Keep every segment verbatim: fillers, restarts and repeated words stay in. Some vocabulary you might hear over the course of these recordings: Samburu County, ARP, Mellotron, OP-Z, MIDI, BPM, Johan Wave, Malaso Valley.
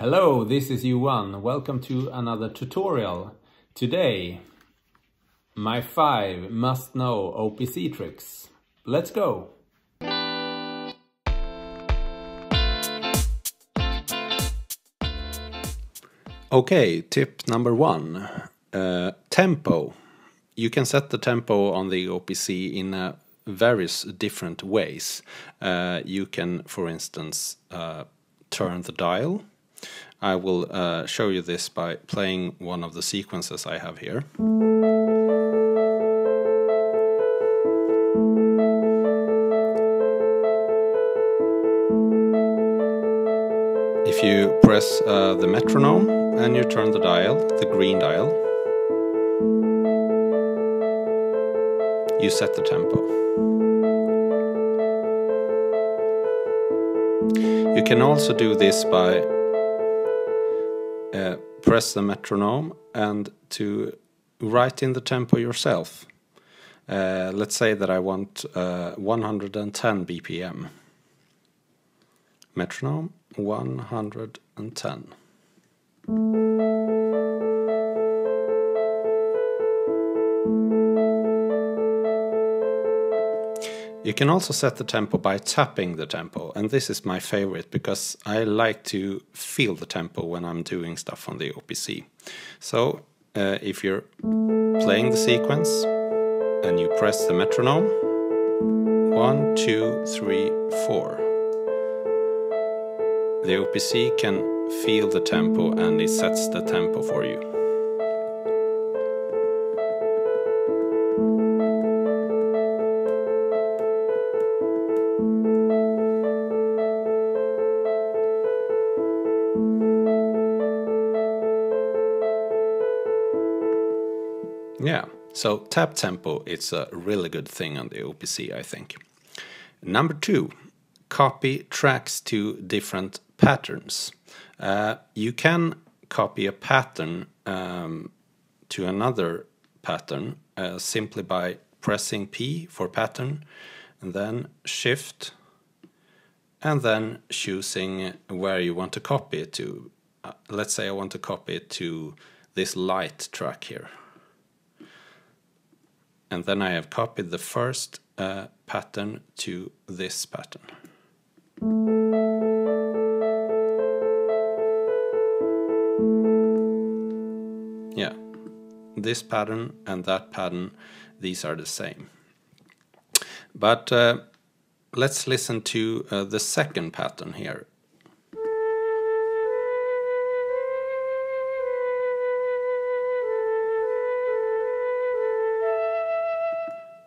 Hello, this is Johan. Welcome to another tutorial. Today, my five must know O P Z tricks. Let's go! Okay, tip number one. Uh, tempo. You can set the tempo on the O P Z in a various different ways. Uh, you can, for instance, uh, turn the dial. I will uh, show you this by playing one of the sequences I have here. If you press uh, the metronome and you turn the dial, the green dial, you set the tempo. You can also do this by uh, press the metronome and to write in the tempo yourself. Uh, let's say that I want uh, one hundred ten B P M. Metronome one hundred ten. You can also set the tempo by tapping the tempo, and this is my favorite because I like to feel the tempo when I'm doing stuff on the O P Z. So uh, if you're playing the sequence and you press the metronome, one, two, three, four, the O P Z can feel the tempo and it sets the tempo for you. Yeah, so tap tempo, it's a really good thing on the O P Z, I think. Number two, copy tracks to different patterns. Uh, you can copy a pattern um, to another pattern uh, simply by pressing P for pattern, and then shift, and then choosing where you want to copy it to. Uh, let's say I want to copy it to this light track here. And then I have copied the first uh, pattern to this pattern. Yeah, this pattern and that pattern, these are the same. But uh, let's listen to uh, the second pattern here.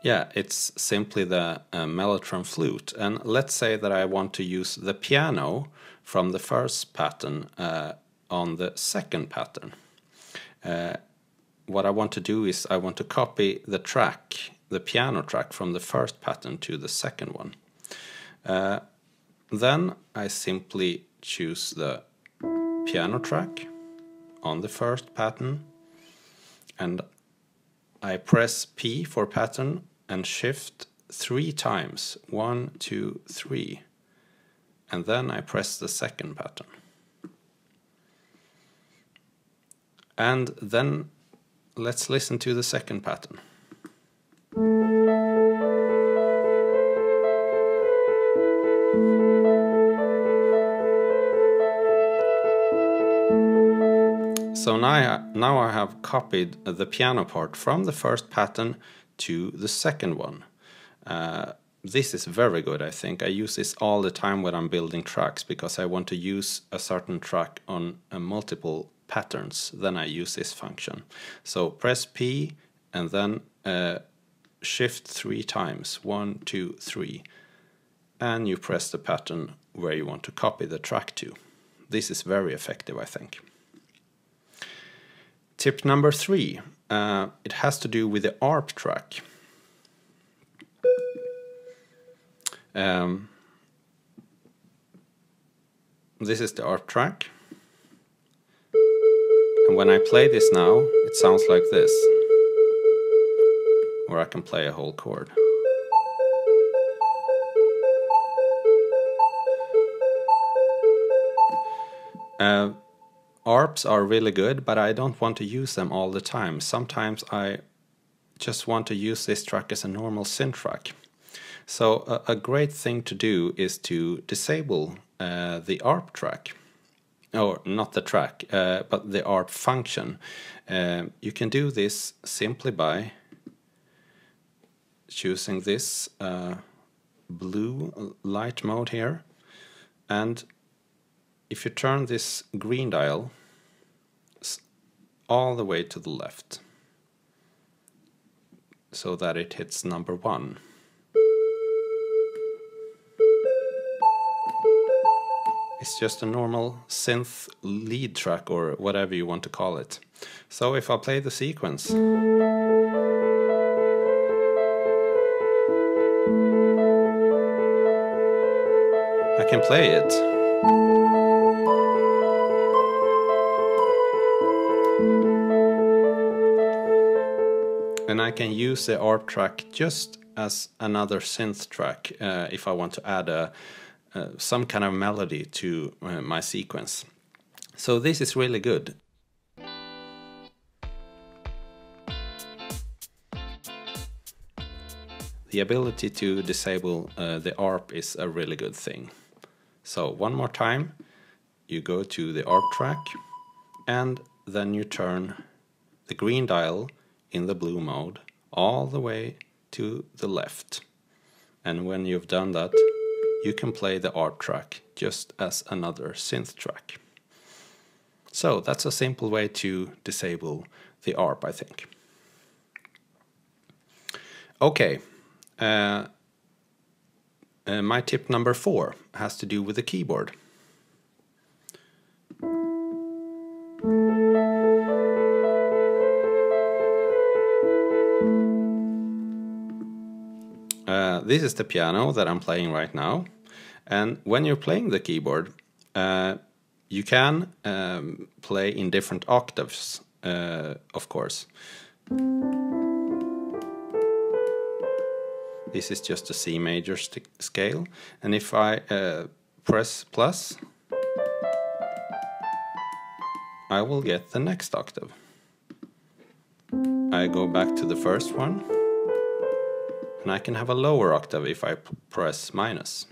Yeah, it's simply the uh, Mellotron flute, and let's say that I want to use the piano from the first pattern uh, on the second pattern. Uh, what I want to do is I want to copy the track, the piano track from the first pattern to the second one. Uh, then I simply choose the piano track on the first pattern, and I press P for pattern and shift three times, one, two, three, and then I press the second pattern. And then let's listen to the second pattern. So now, now I have copied the piano part from the first pattern to the second one. Uh, this is very good, I think. I use this all the time when I'm building tracks because I want to use a certain track on uh, multiple patterns. Then I use this function. So press P and then uh, shift three times. One, two, three. And you press the pattern where you want to copy the track to. This is very effective, I think. Tip number three, uh, it has to do with the A R P track. Um, this is the A R P track. And when I play this now, it sounds like this. Or I can play a whole chord. Uh, A R Ps are really good, but I don't want to use them all the time. Sometimes I just want to use this track as a normal synth track. So a, a great thing to do is to disable uh, the A R P track. Or not the track, uh, but the A R P function. Uh, you can do this simply by choosing this uh, blue light mode here, and if you turn this green dial all the way to the left so that it hits number one. It's just a normal synth lead track, or whatever you want to call it. So if I play the sequence, I can play it. And I can use the A R P track just as another synth track uh, if I want to add a Uh, some kind of melody to uh, my sequence. So this is really good. The ability to disable uh, the A R P is a really good thing. So one more time, you go to the A R P track and then you turn the green dial in the blue mode all the way to the left. And when you've done that, you can play the A R P track just as another synth track. So that's a simple way to disable the A R P, I think. Okay, uh, uh, my tip number four has to do with the keyboard. Uh, this is the piano that I'm playing right now, and when you're playing the keyboard uh, you can um, play in different octaves, uh, of course. This is just a C major scale, and if I uh, press plus, I will get the next octave. I go back to the first one. And I can have a lower octave if I press minus.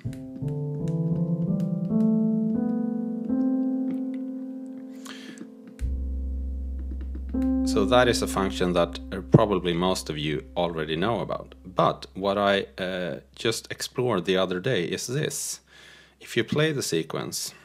So that is a function that probably most of you already know about. But what I uh, just explored the other day is this. If you play the sequence,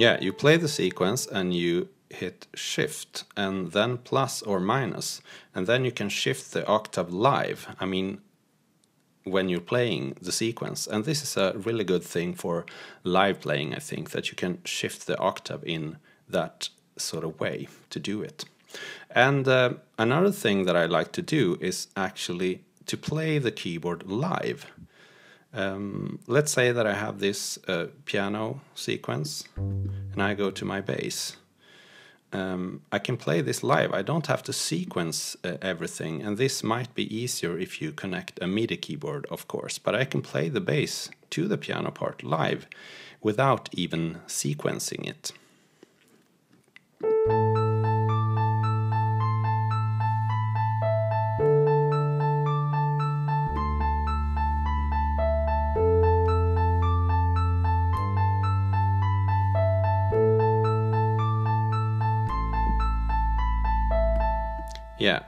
Yeah, you play the sequence and you hit shift and then plus or minus, and then you can shift the octave live, I mean when you're playing the sequence. And this is a really good thing for live playing, I think, that you can shift the octave in that sort of way to do it. And uh, another thing that I like to do is actually to play the keyboard live. Um, let's say that I have this uh, piano sequence and I go to my bass. Um, I can play this live. I don't have to sequence uh, everything, and this might be easier if you connect a MIDI keyboard, of course, but I can play the bass to the piano part live without even sequencing it. Yeah,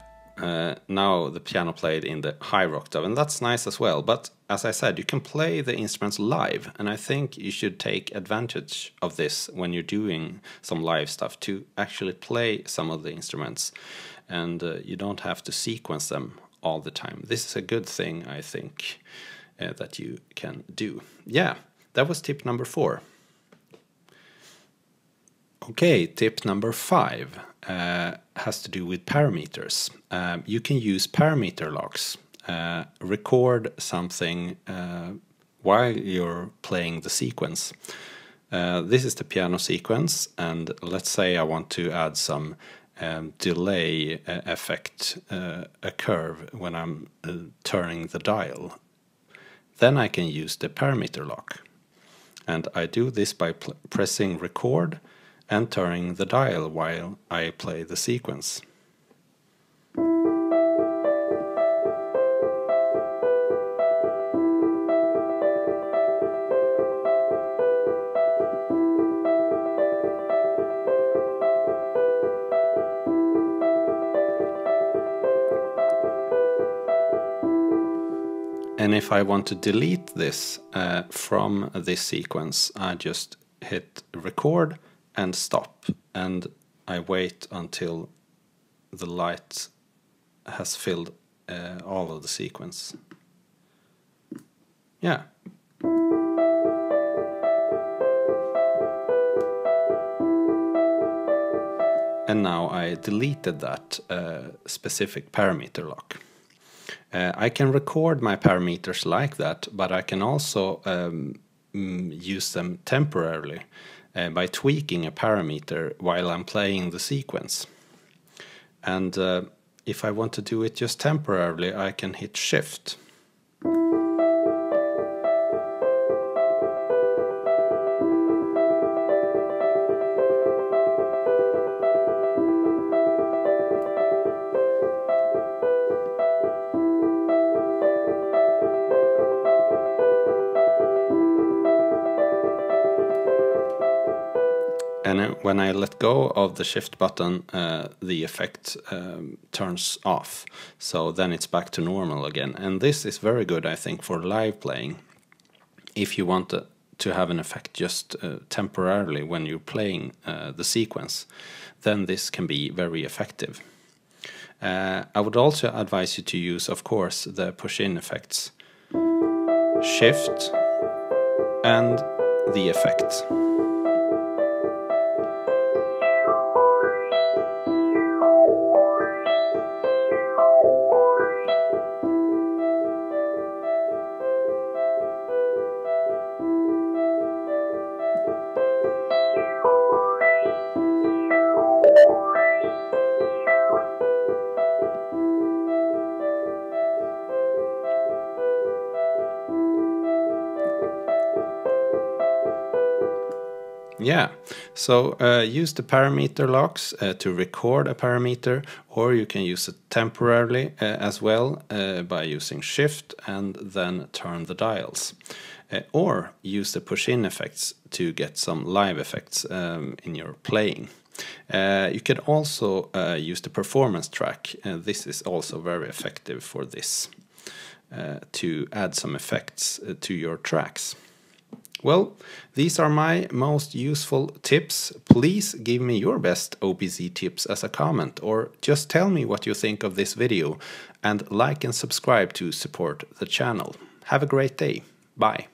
uh, now the piano played in the higher octave, and that's nice as well. But as I said, you can play the instruments live, and I think you should take advantage of this when you're doing some live stuff, to actually play some of the instruments, and uh, you don't have to sequence them all the time. This is a good thing, I think, uh, that you can do. Yeah, that was tip number four. Okay, tip number five uh, has to do with parameters. Um, you can use parameter locks. Uh, record something uh, while you're playing the sequence. Uh, this is the piano sequence, and let's say I want to add some um, delay uh, effect, uh, a curve, when I'm uh, turning the dial. Then I can use the parameter lock. And I do this by pressing record and turning the dial while I play the sequence. And if I want to delete this uh, from this sequence, I just hit record and stop, and I wait until the light has filled uh, all of the sequence. Yeah. And now I deleted that uh, specific parameter lock. Uh, I can record my parameters like that, but I can also um, use them temporarily uh, by tweaking a parameter while I'm playing the sequence. And uh, if I want to do it just temporarily, I can hit Shift. And when I let go of the shift button, uh, the effect um, turns off. So then it's back to normal again. And this is very good, I think, for live playing. If you want to have an effect just uh, temporarily when you're playing uh, the sequence, then this can be very effective. Uh, I would also advise you to use, of course, the push-in effects. Shift and the effect. Yeah, so uh, use the parameter locks uh, to record a parameter, or you can use it temporarily uh, as well uh, by using Shift and then turn the dials. Uh, or use the push-in effects to get some live effects um, in your playing. Uh, you can also uh, use the performance track, uh, this is also very effective for this, uh, to add some effects uh, to your tracks. Well, these are my most useful tips. Please give me your best O P Z tips as a comment, or just tell me what you think of this video, and like and subscribe to support the channel. Have a great day. Bye.